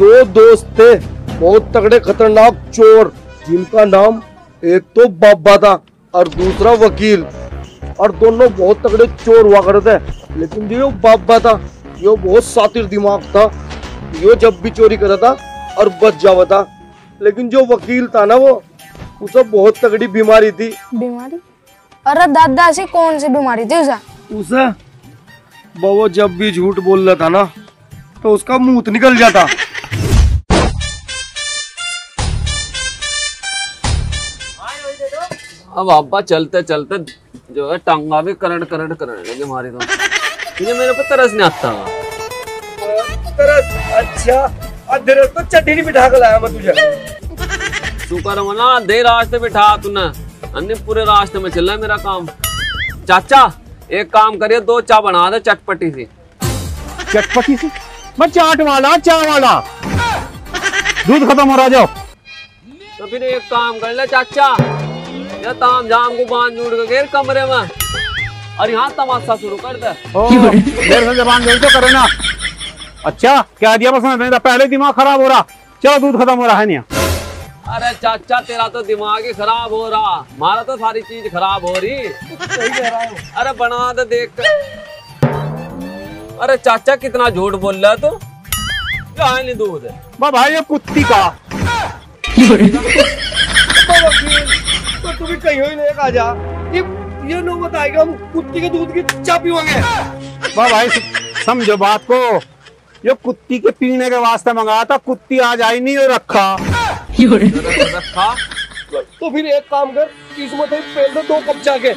दो दोस्त थे बहुत तगड़े खतरनाक चोर, जिनका नाम एक तो बाबा था और दूसरा वकील। और दोनों बहुत तगड़े चोर हुआ करते थे, लेकिन जो बाबा था ये बहुत शातिर दिमाग था, ये जब भी चोरी करता था और बच जावा था। लेकिन जो वकील था ना वो उसे बहुत तगड़ी बीमारी थी। बीमारी? अरे दादा ऐसी कौन सी बीमारी थी उसे? वो जब भी झूठ बोल रहा था ना तो उसका मुंह निकल जाता। अब अब्बा चलते चलते जो है टांगा भी करंट मारी तो मुझे मेरे पे तरस नहीं आता। तरस? अच्छा अधेरे तो चट्टी नहीं बिठा के लाया मैं तुझे। शुक्र हो ना दे रास्ते बिठा तूने, अन्य पूरे रास्ते में चल रहा है मेरा काम। चाचा एक काम करिए, दो चाय बना दो चटपटी सी। चटपटी सी? मैं चाट वाला चाय वाला। दूध खत्म हो रहा जाओ। तो फिर एक काम कर ले चाचा, ये ताम जाम को बांध जोड़ के घेर कमरे में और यहाँ तमाशा शुरू कर दे। ओ जबान गई तो करे ना। अच्छा क्या दिया पसंद नहीं था, पहले दिमाग खराब हो रहा। चलो दूध खत्म हो रहा है नहीं। अरे चाचा तेरा तो दिमाग ही खराब हो रहा, हमारा तो सारी चीज खराब हो रही। सही कह रहा हूं। अरे बना तो देख। अरे चाचा कितना झूठ बोल रहा है तू। नहीं दूध भाई ये कुत्ती का। तो तू भी कहीं हो ही नहीं आ जा, ये लोग बताएगा हम कुत्ती के दूध की चाय पीवांगे। भाई समझो बात को, ये कुत्ती के पीने के वास्ते मंगाया था, कुत्ती आज आई नहीं और रखा। तो फिर एक काम कर, इसमें पहले तो दो कप चाय के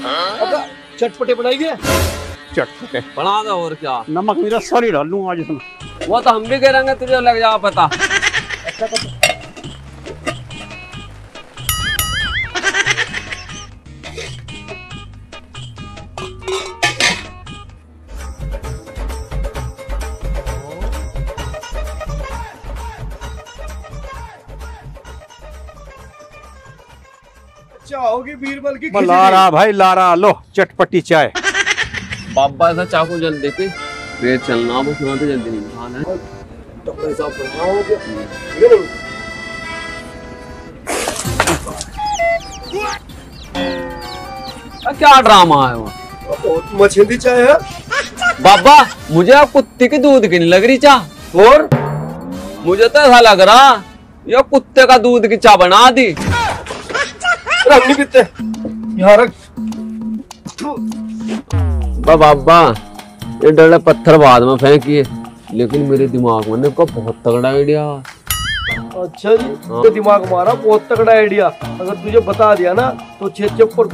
चटपटे बनाइए। चटपटे बना दो और क्या, नमक मेरा सारी डाल लूं आज इसमें। वो तो हम भी कह रहे हैं तुझे लग जा पता। अच्छा होगी बीरबल की लारा भाई लारा, लो चटपटी चाय। बाबा ऐसा चाकू जल्दी पे पेट चलना बहुत जल्दी नहीं खाना है। डॉक्टर साहब बनाओ के ये लो। अब क्या ड्रामा है वो? बहुत मछली चाय है बाबा। मुझे आप कुत्ते के दूध की नहीं लग रही चाय, और मुझे तो ऐसा लग रहा ये कुत्ते का दूध की चाय बना दी। बाबा ये डले पत्थर बाद में फेंकिए, लेकिन मेरे दिमाग में बहुत तगड़ा आइडिया। अच्छा जी तो दिमाग मारा बहुत तगड़ा आइडिया, अगर तुझे बता दिया ना तो छेप पर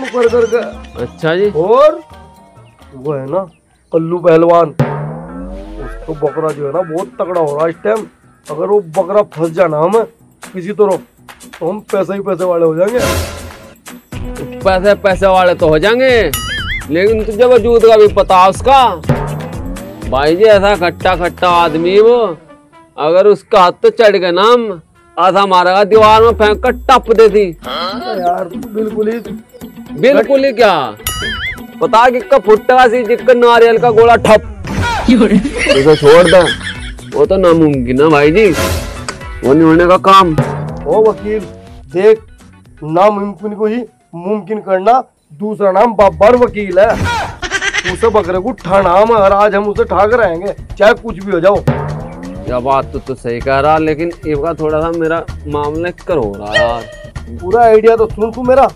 मुकर कर। अच्छा जी और वो है ना कल्लू पहलवान, उसको बकरा जो है ना बहुत तगड़ा हो रहा इस टाइम, अगर वो बकरा फंस जाना हमें किसी तरह तो हम पैसे ही पैसे वाले हो जाएंगे। पैसे पैसे वाले तो हो जाएंगे, लेकिन तुझे वजूद का भी पता उसका। भाई जी ऐसा खट्टा खट्टा आदमी वो, अगर उसका हाथ तो चढ़ गया नाम आधा मारेगा दीवार में फेंक कर टप देती। यार बिल्कुल ही क्या पता किसका फुटका सी जिसका नारियल का गोला ठप उसे छोड़ दो, वो तो नामुमकिन है भाई जी, वो नहीं होने का काम। ओ वकील देख नामुमकिन को ही मुमकिन करना, दूसरा नाम बाबर वकील है। उसे बकरे को ठाना हम, और आज हम उसे ठाक रहेंगे चाहे कुछ भी हो जाओ। ये बात तो सही कह रहा, लेकिन इसका थोड़ा सा मेरा मामला कर हो रहा यार। पूरा आइडिया तो सुन तू मेरा।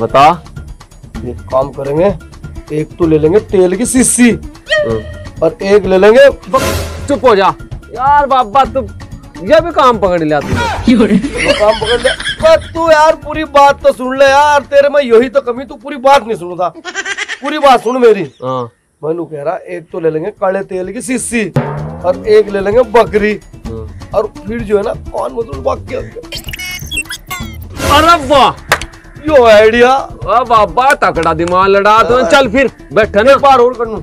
बता। एक काम करेंगे, एक तो ले लेंगे तेल की शीशी और एक ले लेंगे। चुप हो जा यार बाबा, तू यह भी काम पकड़ लिया तूने। काम पकड़ लिया पर तू यार पूरी बात तो सुन ले यार, तेरे में यही तो कमी, तू पूरी बात नहीं सुनता। पूरी बात सुन मेरी। मैंने कह रहा एक तो ले लेंगे काले तेल की शीशी और एक ले लेंगे बकरी, और फिर जो है ना कौन मतलब अरे वाह यो आइडिया। बाबा तकड़ा दिमाग लड़ा तो। चल फिर बैठा ना बार और कर लूं।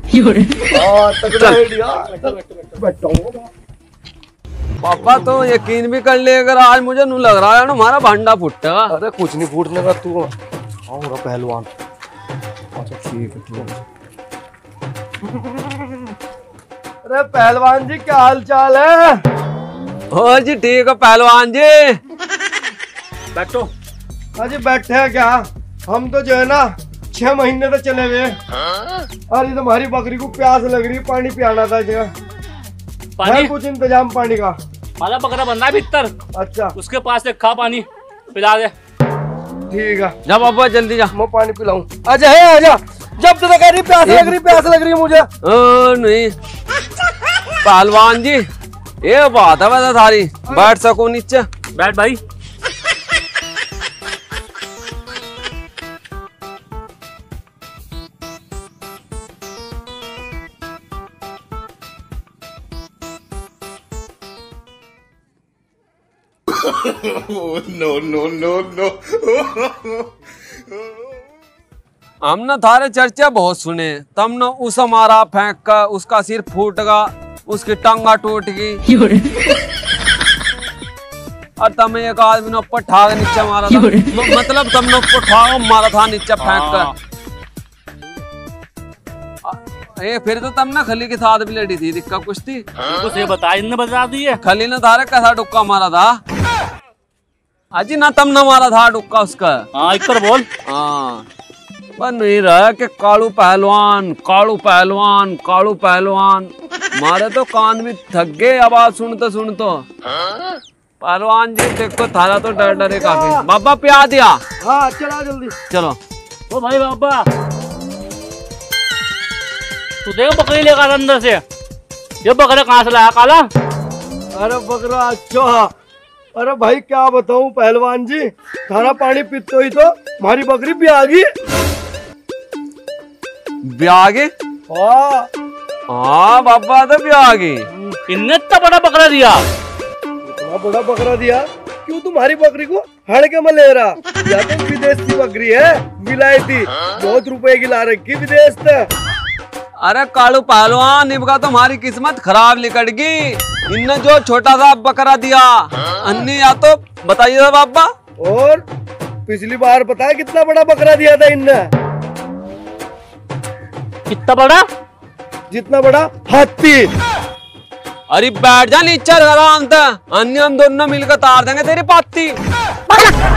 पापा तो यकीन भी कर ले, अगर आज मुझे नू लग रहा है ना हमारा भांडा फूटेगा। अरे कुछ नहीं फूटने का, तू आऊंगा पहलवान। अच्छा ठीक है। अरे पहलवान जी क्या हाल चाल है? हो जी ठीक है पहलवान जी। बैठो। हाँ जी बैठे हैं क्या? हम तो जो है ना 6 महीने तक चले हुए। अरे तुम्हारी बकरी को प्यास लग रही, पानी पियाना था। पानी? कुछ इंतजाम पानी का? हमारा बकरा बंदा है भीतर। अच्छा उसके पास एक खा पानी पिला दे। ठीक है जब अब जल्दी जा, मैं पानी पिलाऊं। अच्छा है आजा। जब तो कह रही प्यास लग रही मुझे। ओ नहीं पहलवान जी ये बात है वैसे सारी। बैठ सको नीचे? बैठ भाई। No no no no. हमने थारे चर्चा बहुत सुने। तुमने उस हमारा फेंक का, उसका सिर फूट गया, उसकी टांगा टूट गई और तुमने एक आदमी ने पठा के नीचे मारा था। मतलब तुमने पठा मारा था नीचे फेंक कर। ये फिर तो तुमने खली के साथ भी लड़ी थी दिक्कत कुछ थी कुछ। ये बता इनने बता दी है। खली ने थारे कैसा डुक्का मारा था? अजी ना तम ना मारा था डुक्का उसका। हाँ एक बोल। हाँ पर नहीं रहा कि कालू पहलवान मारे तो कान भी थक गए आवाज सुन तो। पहलवान जी देखो थारा तो डर काफी। बाबा प्यार दिया। हाँ चला जल्दी चलो। ओ भाई बाबा तू देख बकरी लेकर अंदर से। ये बकरा कहाँ से लाया काला? अरे बकरा अच्छा। अरे भाई क्या बताऊं पहलवान जी, थारा पानी पीते ही तो हमारी बकरी ब्यागी। हाँ बाबा तो ब्यागी। इनने इतना बड़ा बकरा दिया। इतना बड़ा बकरा दिया क्यों? तुम्हारी बकरी को हड़के में ले रहा या तो विदेश की बकरी है विलायती, बहुत रुपए की ला रखी विदेश से। अरे कालू पहलवान इनका तो हमारी किस्मत खराब निकल गई। इनने जो छोटा सा बकरा दिया अन्नी या तो बताइए बाबा। और पिछली बार बताया कितना बड़ा बकरा दिया था इनने? कितना बड़ा? जितना बड़ा हाथी। अरे बैठ जा नीचे आराम से, अन्य हम दोनों मिलकर तार देंगे तेरी पाती।